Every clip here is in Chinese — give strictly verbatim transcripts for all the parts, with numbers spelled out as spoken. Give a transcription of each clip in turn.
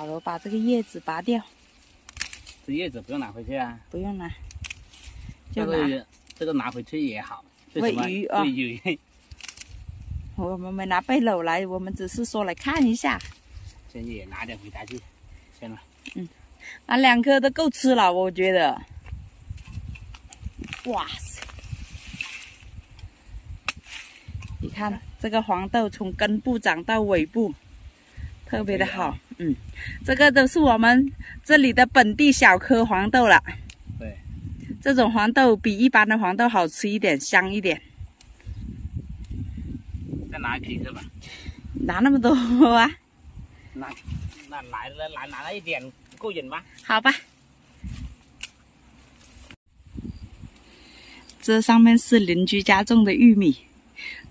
好了，我把这个叶子拔掉。这叶子不用拿回去啊？不用拿，就拿、这个、这个拿回去也好，喂鱼啊。喂鱼。哦、我们没拿背篓来，我们只是说来看一下。现在也拿点回家去，行了。嗯，拿两颗都够吃了，我觉得。哇塞！你看这个黄豆从根部长到尾部。 特别的好，嗯，这个都是我们这里的本地小颗黄豆了。对，这种黄豆比一般的黄豆好吃一点，香一点。再拿几个吧。拿那么多啊？拿，拿拿拿拿了一点够瘾吗？好吧。这上面是邻居家种的玉米，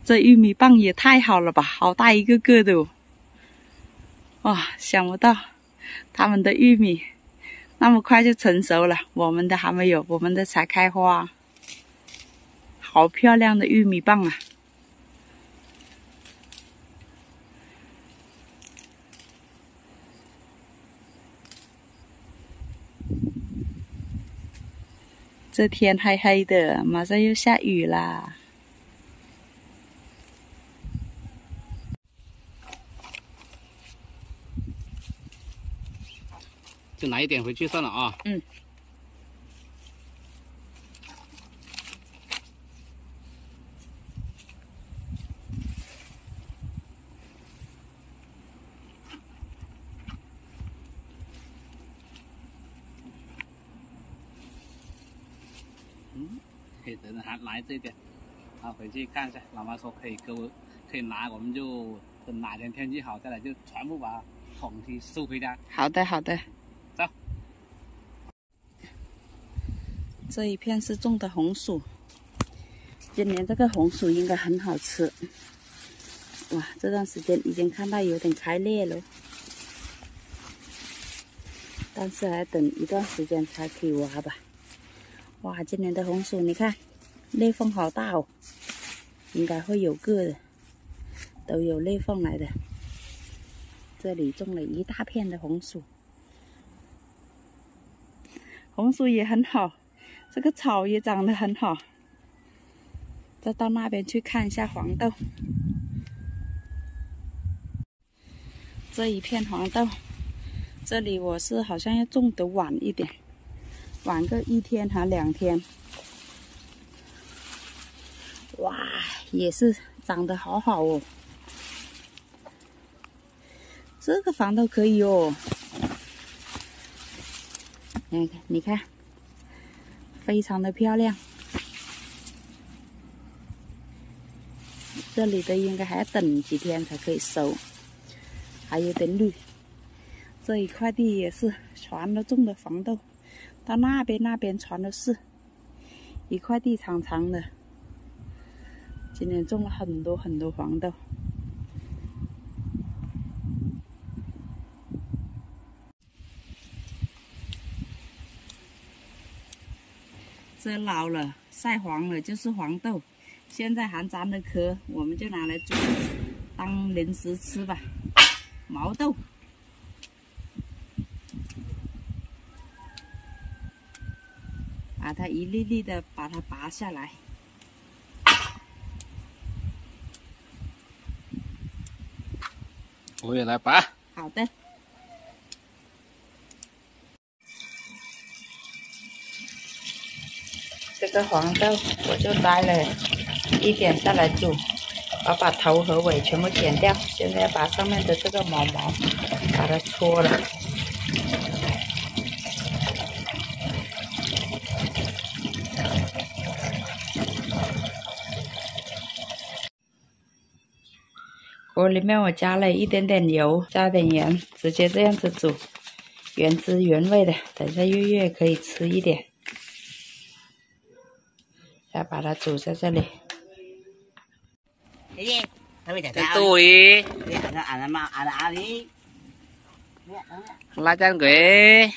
这玉米棒也太好了吧，好大一个个的哦。 哇、哦，想不到他们的玉米那么快就成熟了，我们的还没有，我们的才开花。好漂亮的玉米棒啊！这天黑黑的，马上又下雨啦。 就拿一点回去算了啊。嗯。嗯，可以等等，还拿这一点，好回去看一下。老妈说可以给我，可以拿，我们就等哪天天气好再来，就全部把桶去收回家。好的，好的。 这一片是种的红薯，今年这个红薯应该很好吃。哇，这段时间已经看到有点开裂了，但是还等一段时间才可以挖吧。哇，今年的红薯你看，裂缝好大哦，应该会有个的，都有裂缝来的。这里种了一大片的红薯，红薯也很好。 这个草也长得很好，再到那边去看一下黄豆。这一片黄豆，这里我是好像要种得晚一点，晚个一天还两天。哇，也是长得好好哦。这个黄豆可以哦，你看，你看。 非常的漂亮，这里的应该还要等几天才可以收，还有点绿。这一块地也是全都种的黄豆，到那边那边全都是，一块地长长的。今年种了很多很多黄豆。这老了，晒黄了就是黄豆，现在还长的壳，我们就拿来煮，当零食吃吧。毛豆，把它一粒粒的把它拔下来。我也来拔。好的。 这个黄豆我就摘了一点下来煮，我把头和尾全部剪掉，现在要把上面的这个毛毛把它搓了。锅里面我加了一点点油，加点盐，直接这样子煮，原汁原味的。等下月月可以吃一点。 再把它煮在这里。对。拉张鬼。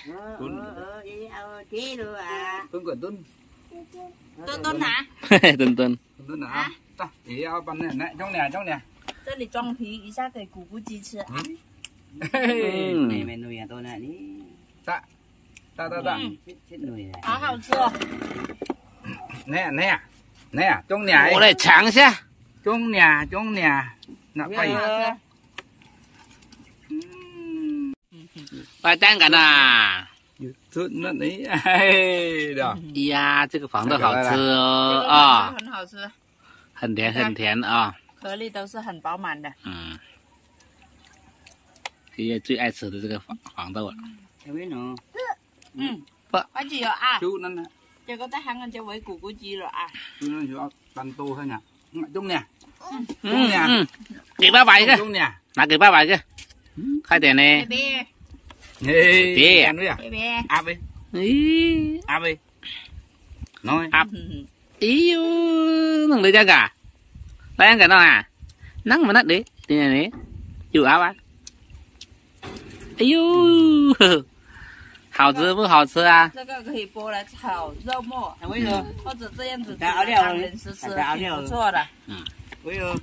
蹲滚蹲。蹲蹲哪？嘿嘿，蹲蹲。蹲蹲哪？走，也要搬来，来装点，装点。这里装皮一下给咕咕鸡吃啊。妹妹nuôi nhà tôi này, tạ, tạ tạ tạ, chết nuôi này. Há hảo chưa? Nè nè nè, trong nhà. Ủa này trắng chứ? Trong nhà trong nhà, nãy bay. Bay tan cả nà. 这那你哎的呀，这个黄豆好吃哦啊，很好吃，很甜很甜啊，颗粒都是很饱满的。嗯，爷爷最爱吃的这个黄黄豆了。小威龙，嗯，不，我只有啊，就那那，这个在韩国叫为咕咕鸡了啊。就那就要单多些呢，中呢，中呢，给爸爸一个，中呢，拿给爸爸一个，快点呢。 Bé, áp đi, áp đi, nói áp, ý thằng đấy ra cả, đấy ăn cả đâu à, nắng mà nát đấy, thế này đấy, chịu áp á, ý, hảo chứ không hảo chứ à? Cái này có thể bỏ lại炒肉末，还会有，或者这样子当零食吃，挺不错的。嗯，会有，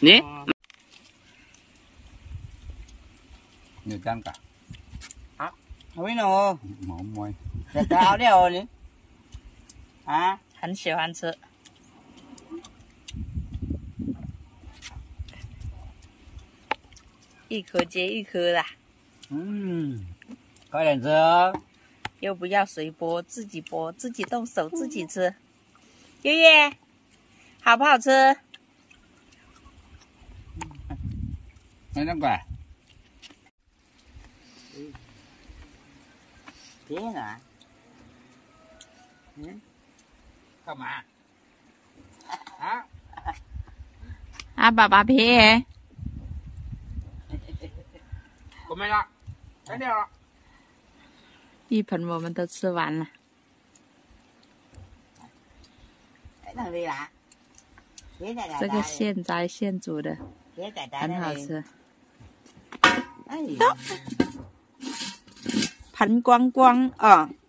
你。 nhiều chân cả, hả? Không nào, mỏng mày. Để tao đeo rồi nhỉ? À, hắn siêu hắn sợ. Một khối tiếp một khối à? Um, có đèn chưa? 又不要谁剥，自己剥，自己动手，自己吃。月月，好不好吃？来两块。 thế hả? Ừ? Làm à? Hả? À bà bà bé. Có mấy đó? Cái nào đó? Một phần một mình đã ăn完了. Cái thằng gì là? Cái cái hiện tại hiện煮的，很好吃。哎呀。 Thánh quang quang ở